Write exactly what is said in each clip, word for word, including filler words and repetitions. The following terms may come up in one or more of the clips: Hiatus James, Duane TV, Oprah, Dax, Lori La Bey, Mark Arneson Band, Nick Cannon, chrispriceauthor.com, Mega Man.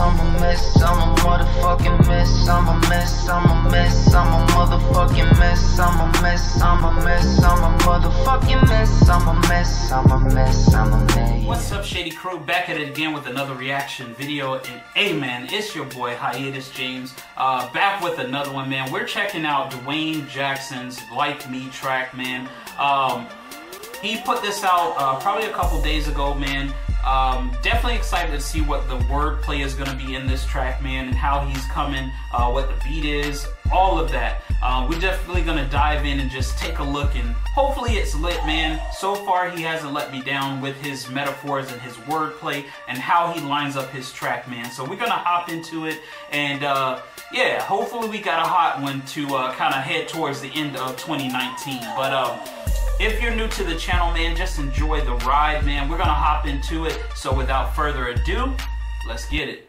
I'm a mess, I'm a motherfucking mess, I'm a mess, I'm a mess, I'm a motherfucking mess, I'm a mess, I'm a mess, I'm a motherfucking mess, I'm a mess, I'm a mess, I'm a mess. What's up, Shady Crew? Back at it again with another reaction video, and hey man, it's your boy Hiatus James, uh, back with another one, man. We're checking out Duane Jackson's Like Me track, man. Um, he put this out uh, probably a couple days ago, man. Um, definitely excited to see what the wordplay is going to be in this track, man, and how he's coming, uh, what the beat is, all of that. Uh, we're definitely going to dive in and just take a look, and hopefully it's lit, man. So far, he hasn't let me down with his metaphors and his wordplay and how he lines up his track, man. So we're going to hop into it, and uh, yeah, hopefully we got a hot one to uh, kind of head towards the end of twenty nineteen. But um, if you're new to the channel, man, just enjoy the ride, man. We're gonna hop into it. So without further ado, let's get it.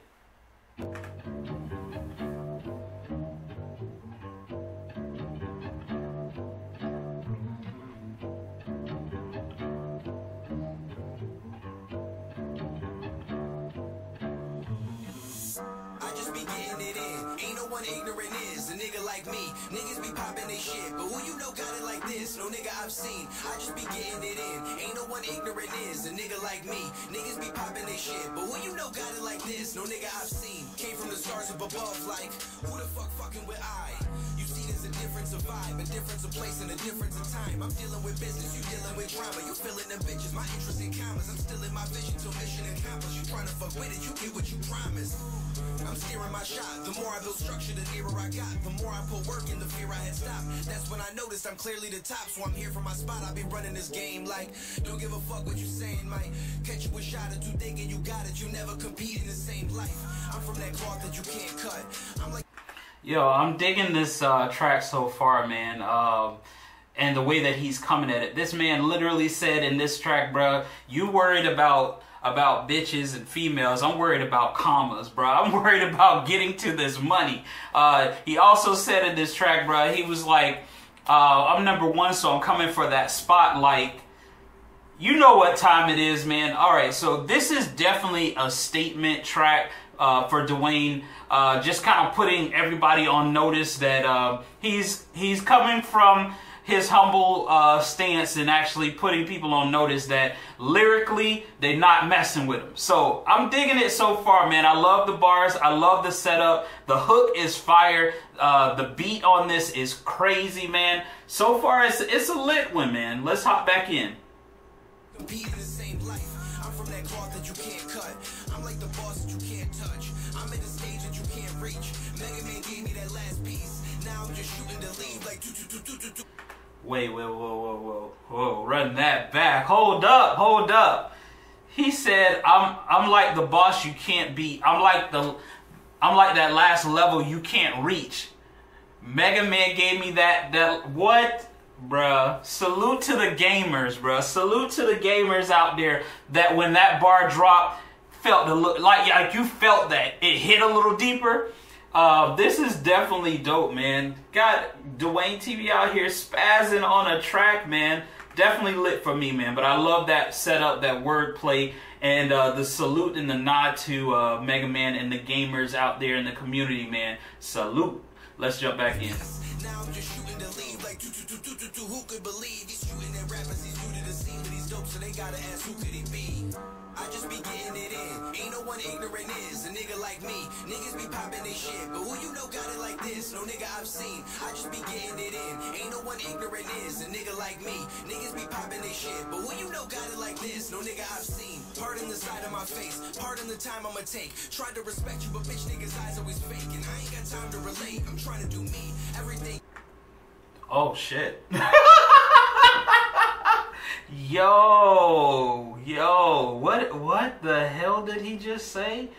Ignorant is a nigga like me. Niggas be popping they shit, but who you know got it like this? No nigga I've seen, I just be getting it in. Ain't no one ignorant is a nigga like me. Niggas be popping they shit, but who you know got it like this? No nigga I've seen. Came from the stars up above, like who the fuck fucking with I? You see there's a difference of vibe, a difference of place, and a difference of time. I'm dealing with business, you dealing with drama. You feeling them bitches, my interest in commas. I'm still in my vision till mission accomplished. You trying to fuck with it, you get what you promised. I'm steering my shot. The more I build structure, the nearer I got. The more I put work in, the fear I had stopped. That's when I noticed I'm clearly the top. So I'm here for my spot. I be running this game like, don't give a fuck what you saying, might catch you a shot or two thinking you got it. You never compete in the same life. I'm from that cloth that you can't cut. I'm like, yo, I'm digging this uh, track so far, man. Uh, and the way that he's coming at it. This man literally said in this track, bro, you worried about about bitches and females. I'm worried about commas, bro. I'm worried about getting to this money. Uh, he also said in this track, bro, he was like, uh, I'm number one, so I'm coming for that spotlight. You know what time it is, man. All right, so this is definitely a statement track uh, for Duane. Uh, just kind of putting everybody on notice that uh, he's he's coming from his humble uh, stance and actually putting people on notice that lyrically they're not messing with him. So I'm digging it so far, man. I love the bars. I love the setup. The hook is fire. Uh, the beat on this is crazy, man. So far, it's, it's a lit one, man. Let's hop back in. Compete in the same life. I'm from that cloth that you can't cut. I'm like the boss that you can't touch. I'm at the stage that you can't reach. Mega Man gave me that last piece. Now I'm just shooting the lead like two, two, two, two, two, two. Wait, wait, whoa, whoa, whoa, whoa, run that back. Hold up, hold up. He said, I'm I'm like the boss you can't beat. I'm like the I'm like that last level you can't reach. Mega Man gave me that that what? Bruh, salute to the gamers, bruh. Salute to the gamers out there that when that bar dropped, felt the look like like you felt that. It hit a little deeper. Uh, this is definitely dope, man. Got Duane T V out here spazzing on a track, man. Definitely lit for me, man. But I love that setup, that wordplay, and uh, the salute and the nod to uh, Mega Man and the gamers out there in the community, man. Salute. Let's jump back in. Now I'm just shooting the lead like do, do, do, do, do, who could believe these shooting at rappers? He's new to the scene, but he's dope, so they gotta ask who could he be. I just be getting it in. Ain't no one ignorant is a nigga like me. Niggas be popping they shit, but who you know got it like this? No nigga I've seen. I just be getting it in. Ain't no one ignorant is a nigga like me. Niggas be popping they shit, but who you know got it like this? No nigga I've seen. Pardon the side of my face. Pardon the time I'ma take. Tried to respect you, but bitch niggas eyes always fake, and I ain't got time to relate. I'm trying to do me. Everything. Oh shit. Yo, yo, what what the hell did he just say?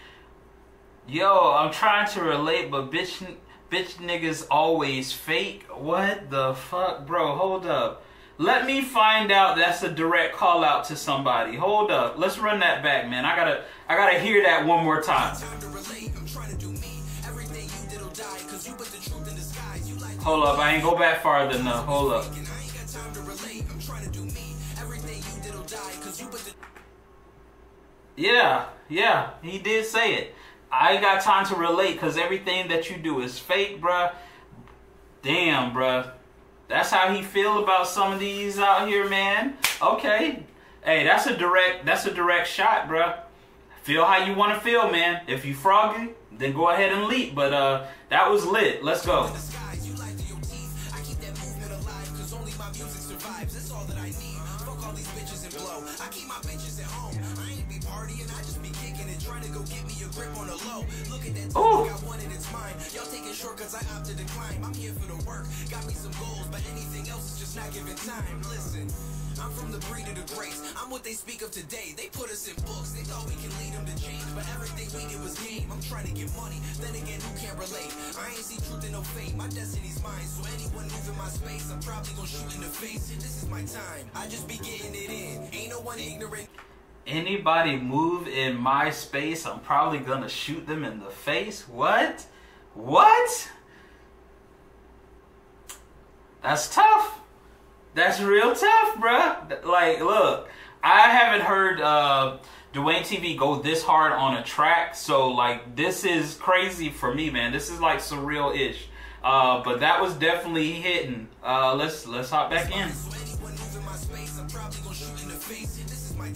Yo, I'm trying to relate, but bitch bitch niggas always fake. What the fuck, bro? Hold up. Let me find out. That's a direct call out to somebody. Hold up. Let's run that back, man. I gotta I gotta hear that one more time. Hold up, I ain't go back farther enough. Hold up. Yeah, yeah, he did say it. I ain't got time to relate, because everything that you do is fake, bruh. Damn, bruh. That's how he feel about some of these out here, man. Okay. Hey, that's a direct, that's a direct shot, bruh. Feel how you want to feel, man. If you frogging, then go ahead and leap. But uh, that was lit. Let's go. Ooh. Cause I opted to climb. I'm here for the work. Got me some goals, but anything else is just not giving time. Listen, I'm from the breed of the grace. I'm what they speak of today. They put us in books. They thought we can lead them to change, but everything we did was game. I'm trying to get money. Then again, who can't relate? I ain't see truth in no fate. My destiny's mine, so anyone moving my space, I'm probably gonna shoot in the face. This is my time. I just be getting it in. Ain't no one ignorant. Anybody move in my space, I'm probably gonna shoot them in the face. What? What? That's tough. That's real tough, bruh. Like, look, I haven't heard uh, Duane T V go this hard on a track. So, like, this is crazy for me, man. This is, like, surreal-ish. Uh, but that was definitely hitting. Uh, let's, let's hop back in.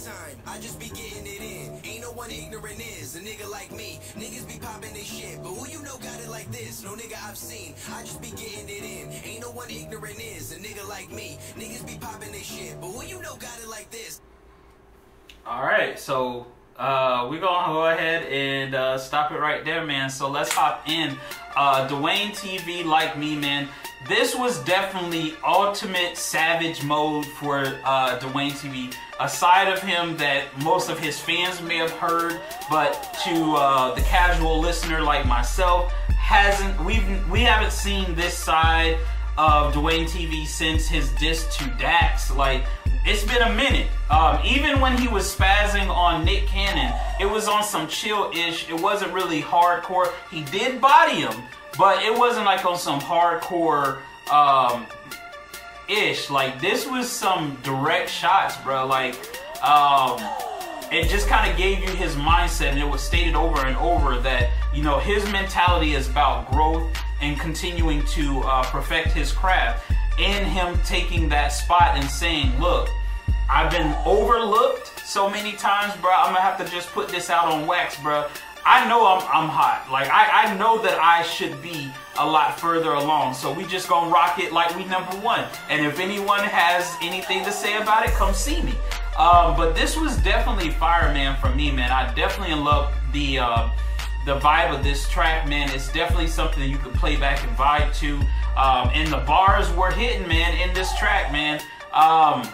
Time. I just be getting it in. Ain't no one ignorant is. A nigga like me, niggas be popping this shit. But who you know got it like this? No nigga I've seen. I just be getting it in. Ain't no one ignorant is. A nigga like me, niggas be popping this shit. But who you know got it like this? Alright, so uh, we're gonna go ahead and uh, stop it right there, man. So let's hop in. Uh, Duane T V, like me, man. This was definitely ultimate savage mode for uh, Duane T V. A side of him that most of his fans may have heard, but to uh, the casual listener like myself, hasn't we've we haven't seen this side of Duane T V since his diss to Dax. Like, it's been a minute. Um, even when he was spazzing on Nick Cannon, it was on some chill-ish. It wasn't really hardcore. He did body him, but it wasn't like on some hardcore um, ish. Like, this was some direct shots, bro. Like, um, it just kind of gave you his mindset, and it was stated over and over that, you know, his mentality is about growth and continuing to uh, perfect his craft. And him taking that spot and saying, look, I've been overlooked so many times, bro. I'm gonna have to just put this out on wax, bro. I know I'm, I'm hot. Like, I, I know that I should be a lot further along. So we just gonna rock it like we number one. And if anyone has anything to say about it, come see me. Um, but this was definitely fire, man, for me, man. I definitely love the, uh, the vibe of this track, man. It's definitely something you can play back and vibe to. Um, and the bars were hitting, man, in this track, man. Um,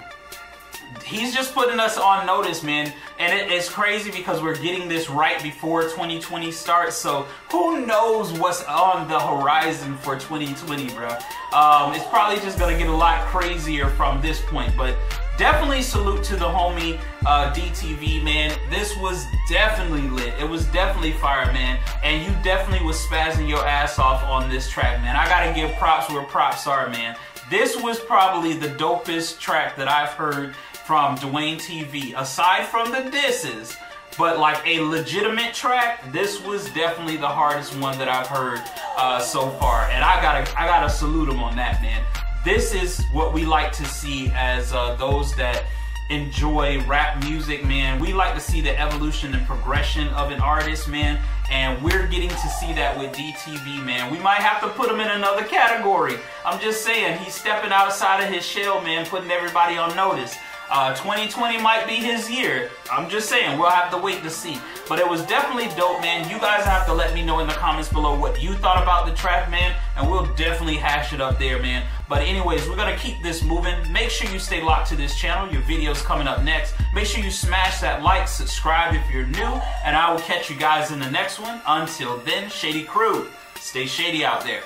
he's just putting us on notice, man. And it, it's crazy because we're getting this right before twenty twenty starts. So who knows what's on the horizon for twenty twenty, bro. Um, it's probably just going to get a lot crazier from this point. But definitely salute to the homie uh, D T V, man. This was definitely lit. It was definitely fire, man. And you definitely was spazzing your ass off on this track, man. I gotta give props where props are, man. This was probably the dopest track that I've heard from Duane T V. Aside from the disses, but like a legitimate track, this was definitely the hardest one that I've heard uh, so far. And I gotta, I gotta salute him on that, man. This is what we like to see as uh, those that enjoy rap music, man. We like to see the evolution and progression of an artist, man. And we're getting to see that with D T V, man. We might have to put him in another category. I'm just saying, he's stepping outside of his shell, man, putting everybody on notice. Uh, twenty twenty might be his year. I'm just saying, we'll have to wait to see. But it was definitely dope, man. You guys have to let me know in the comments below what you thought about the track, man. And we'll definitely hash it up there, man. But anyways, we're going to keep this moving. Make sure you stay locked to this channel. Your video's coming up next. Make sure you smash that like, subscribe if you're new. And I will catch you guys in the next one. Until then, Shady Crew, stay shady out there.